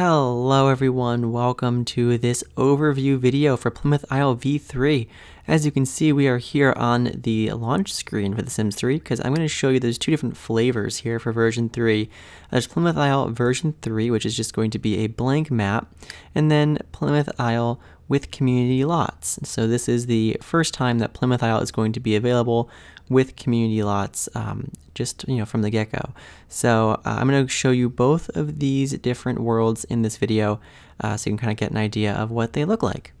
Hello everyone, welcome to this overview video for Plymouth Isle V3. As you can see, we are here on the launch screen for The Sims 3 because I'm going to show you there's two different flavors here for version 3. There's Plymouth Isle version 3, which is just going to be a blank map, and then Plymouth Isle with community lots. So this is the first time that Plymouth Isle is going to be available with community lots, just from the get-go. So I'm going to show you both of these different worlds in this video, so you can kind of get an idea of what they look like.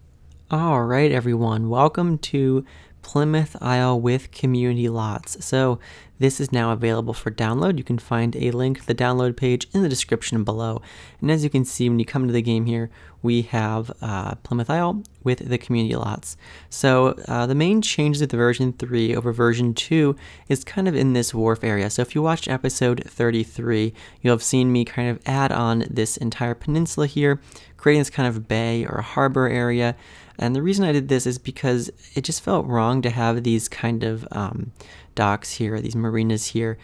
All right, everyone, welcome to Plymouth Isle with community lots. So this is now available for download. You can find a link to the download page in the description below. And as you can see, when you come to the game here, we have Plymouth Isle with the community lots. So the main changes of the version 3 over version 2 is kind of in this wharf area. So if you watched episode 33, you'll have seen me kind of add on this entire peninsula here, creating this kind of bay or harbor area. And the reason I did this is because it just felt wrong to have these kind of docks here, these marinas here,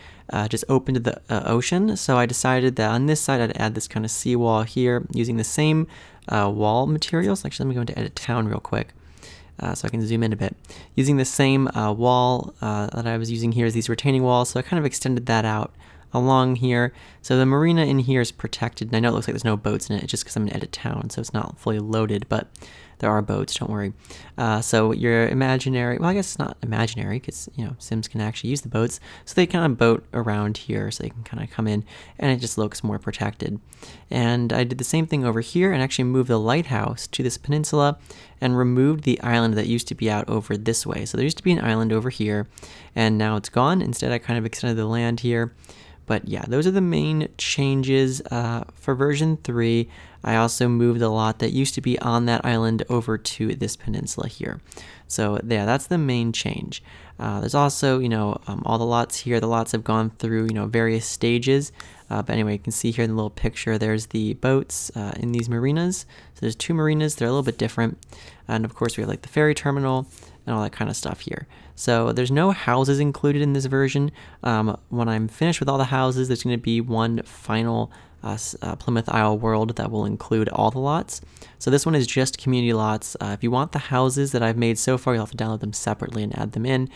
just open to the ocean. So I decided that on this side I'd add this kind of seawall here using the same wall materials. Actually, let me go into edit town real quick so I can zoom in a bit. Using the same wall that I was using here as these retaining walls, so I kind of extended that out along here. So the marina in here is protected, and I know it looks like there's no boats in it. It's just because I'm in edit town, so it's not fully loaded, but there are boats, don't worry. So your imaginary, well, I guess it's not imaginary because, Sims can actually use the boats. So they kind of boat around here, so they can kind of come in, and it just looks more protected. And I did the same thing over here and actually moved the lighthouse to this peninsula and removed the island that used to be out over this way. So there used to be an island over here, and now it's gone. Instead, I kind of extended the land here. But yeah, those are the main changes for version 3. I also moved a lot that used to be on that island over to this peninsula here. So yeah, that's the main change. There's also, all the lots here. The lots have gone through, various stages. But anyway, you can see here in the little picture, there's the boats in these marinas. So there's two marinas. They're a little bit different. And of course, we have like the ferry terminal and all that kind of stuff here. So there's no houses included in this version. When I'm finished with all the houses, there's going to be one final Plymouth Isle world that will include all the lots. So this one is just community lots. If you want the houses that I've made so far, you'll have to download them separately and add them in.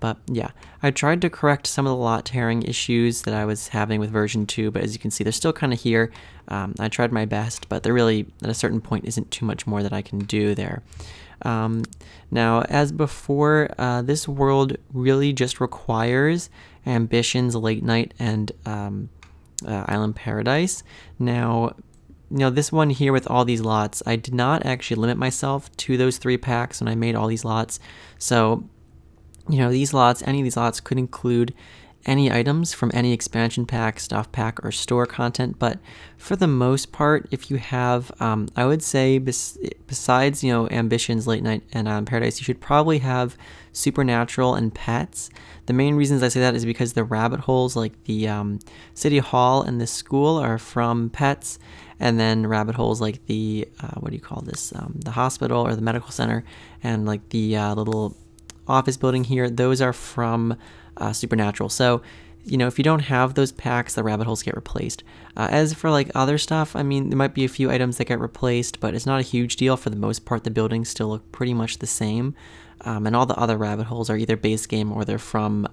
But yeah, I tried to correct some of the lot tearing issues that I was having with version 2, but as you can see, they're still kind of here. I tried my best, but there really, at a certain point, isn't too much more that I can do there. Now, as before, this world really just requires Ambitions, Late Night, and Island Paradise. Now, this one here with all these lots, I did not actually limit myself to those 3 packs when I made all these lots. So these lots, any of these lots could include any items from any expansion pack, stuff pack, or store content. But for the most part, if you have, I would say besides, Ambitions, Late Night, and Island Paradise, you should probably have Supernatural and Pets. The main reasons I say that is because the rabbit holes, like the City Hall and the school, are from Pets. And then rabbit holes like the, the hospital or the medical center, and like the little office building here, those are from Supernatural. So, if you don't have those packs, the rabbit holes get replaced. As for like other stuff, I mean, there might be a few items that get replaced, but it's not a huge deal. For the most part, the buildings still look pretty much the same. And all the other rabbit holes are either base game or they're from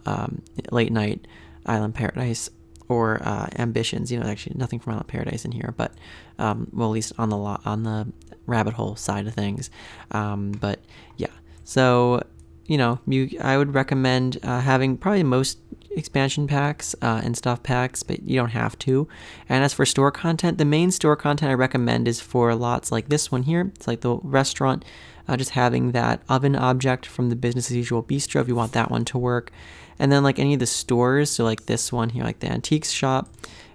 Late Night, Island Paradise, or Ambitions. Actually nothing from Island Paradise in here, but well, at least on the rabbit hole side of things. But yeah, so I would recommend having probably most expansion packs and stuff packs, but you don't have to. And as for store content, the main store content I recommend is for lots like this one here. It's like the restaurant, just having that oven object from the Business as Usual Bistro if you want that one to work. And then like any of the stores, so like this one here, like the antiques shop,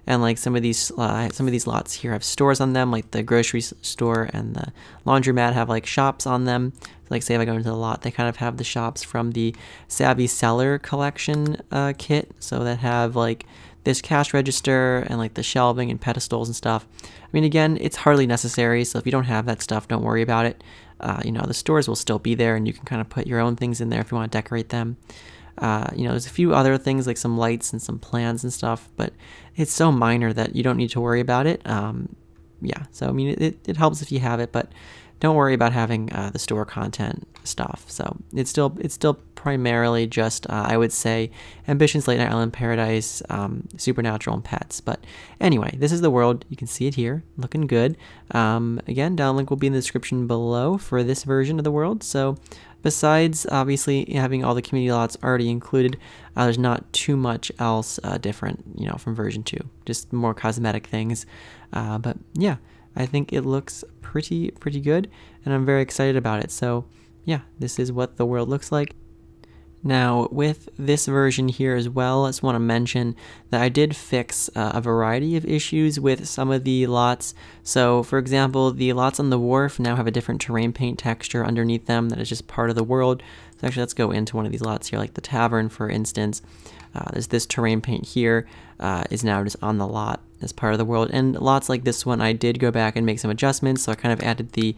and like some of these lots here have stores on them, like the grocery store and the laundromat have like shops on them. So like say if I go into the lot, they kind of have the shops from the Savvy Seller collection kit, so that have like this cash register and like the shelving and pedestals and stuff. I mean, again, it's hardly necessary, so if you don't have that stuff, don't worry about it. The stores will still be there, and you can kind of put your own things in there if you want to decorate them. There's a few other things like some lights and some plans and stuff, but it's so minor that you don't need to worry about it. yeah, so I mean, it helps if you have it, but don't worry about having the store content stuff. So it's still primarily just I would say Ambitions, Late Night, Island Paradise, Supernatural, and Pets. But anyway, this is the world. You can see it here, looking good. Again, downlink will be in the description below for this version of the world. So besides obviously having all the community lots already included, there's not too much else different, you know, from version 2. Just more cosmetic things. But yeah, I think it looks pretty good, and I'm very excited about it. So yeah, this is what the world looks like. Now with this version here as well, I just want to mention that I did fix a variety of issues with some of the lots. So for example, the lots on the wharf now have a different terrain paint texture underneath them that is just part of the world. So actually, let's go into one of these lots here, like the tavern, for instance. There's this terrain paint here is now just on the lot as part of the world, and lots like this one I did go back and make some adjustments. So I kind of added the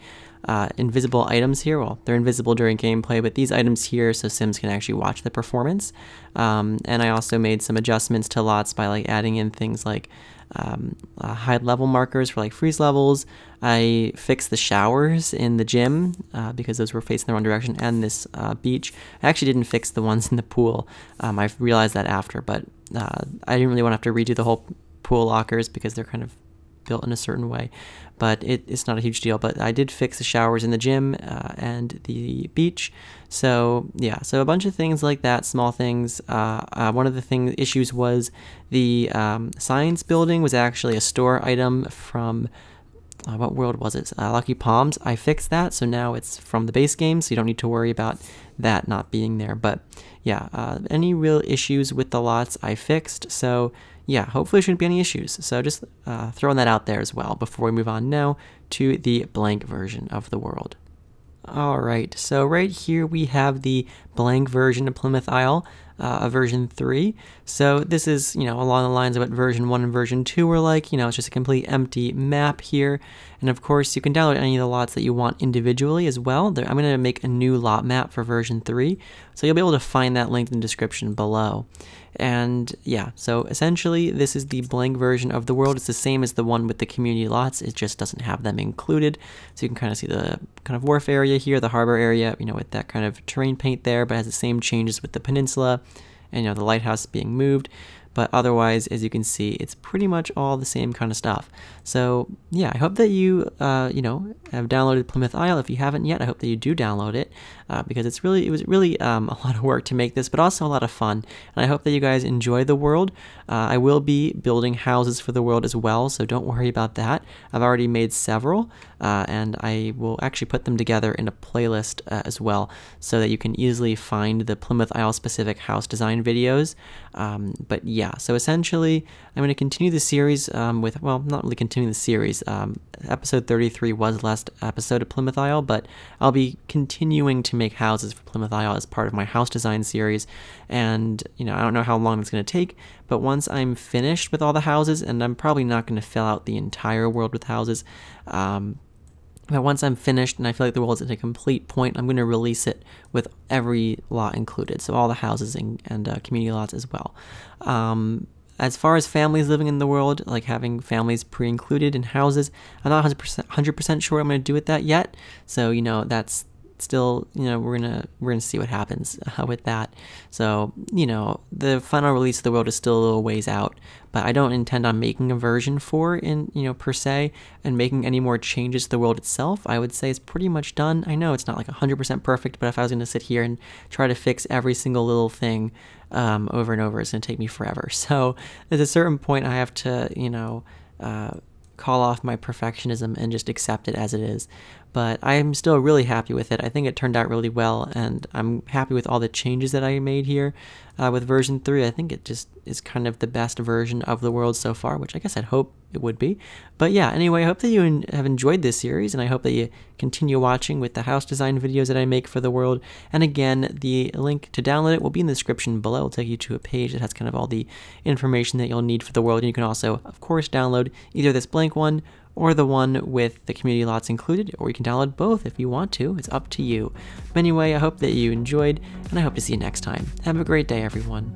invisible items here. Well, they're invisible during gameplay, but these items here, so Sims can actually watch the performance. And I also made some adjustments to lots by like adding in things like hide level markers for like freeze levels. I fixed the showers in the gym because those were facing the wrong direction, and this beach. I actually didn't fix the ones in the pool. I realized that after, but I didn't really want to have to redo the whole pool lockers because they're kind of built in a certain way, but it's not a huge deal. But I did fix the showers in the gym and the beach. So yeah, so a bunch of things like that, small things. One of the issues was the science building was actually a store item from what world was it? Lucky Palms. I fixed that, so now it's from the base game, so you don't need to worry about that not being there. But yeah, any real issues with the lots I fixed, so yeah, hopefully there shouldn't be any issues. So just throwing that out there as well before we move on now to the blank version of the world. All right, so right here we have the blank version of Plymouth Isle, version 3. So this is, you know, along the lines of what version 1 and version 2 were like. You know, it's just a complete empty map here. And of course, you can download any of the lots that you want individually as well. I'm going to make a new lot map for version 3. So you'll be able to find that linked in the description below. And yeah, so essentially this is the blank version of the world. It's the same as the one with the community lots. It just doesn't have them included. So you can kind of see the kind of wharf area here, the harbor area, you know, with that kind of terrain paint there, but it has the same changes with the peninsula and, you know, the lighthouse being moved. But otherwise, as you can see, it's pretty much all the same kind of stuff. So yeah, I hope that you, you know, have downloaded Plymouth Isle. If you haven't yet, I hope that you do download it because it was really a lot of work to make this, but also a lot of fun. And I hope that you guys enjoy the world. I will be building houses for the world as well, so don't worry about that. I've already made several, and I will actually put them together in a playlist as well, so that you can easily find the Plymouth Isle specific house design videos. But yeah. So essentially, I'm going to continue the series with, well, not really continuing the series. Episode 33 was the last episode of Plymouth Isle, but I'll be continuing to make houses for Plymouth Isle as part of my house design series. And, you know, I don't know how long it's going to take, but once I'm finished with all the houses, and I'm probably not going to fill out the entire world with houses, but once I'm finished and I feel like the world's at a complete point, I'm going to release it with every lot included. So all the houses and community lots as well. As far as families living in the world, like having families pre-included in houses, I'm not 100% sure I'm going to do with that yet. So, you know, that's still, you know, we're gonna see what happens with that. So, you know, the final release of the world is still a little ways out, but I don't intend on making a version 4 in, you know, per se, and making any more changes to the world itself. I would say it's pretty much done. I know it's not like 100% perfect, but if I was going to sit here and try to fix every single little thing over and over, it's going to take me forever. So at a certain point I have to, you know, call off my perfectionism and just accept it as it is. But I'm still really happy with it. I think it turned out really well, and I'm happy with all the changes that I made here with version 3. I think it just is kind of the best version of the world so far, which I guess I'd hope it would be. But yeah, anyway, I hope that you have enjoyed this series, and I hope that you continue watching with the house design videos that I make for the world. And again, the link to download it will be in the description below. It'll take you to a page that has kind of all the information that you'll need for the world, and you can also, of course, download either this blank one or the one with the community lots included, or you can download both if you want to. It's up to you. But anyway, I hope that you enjoyed, and I hope to see you next time. Have a great day, everyone.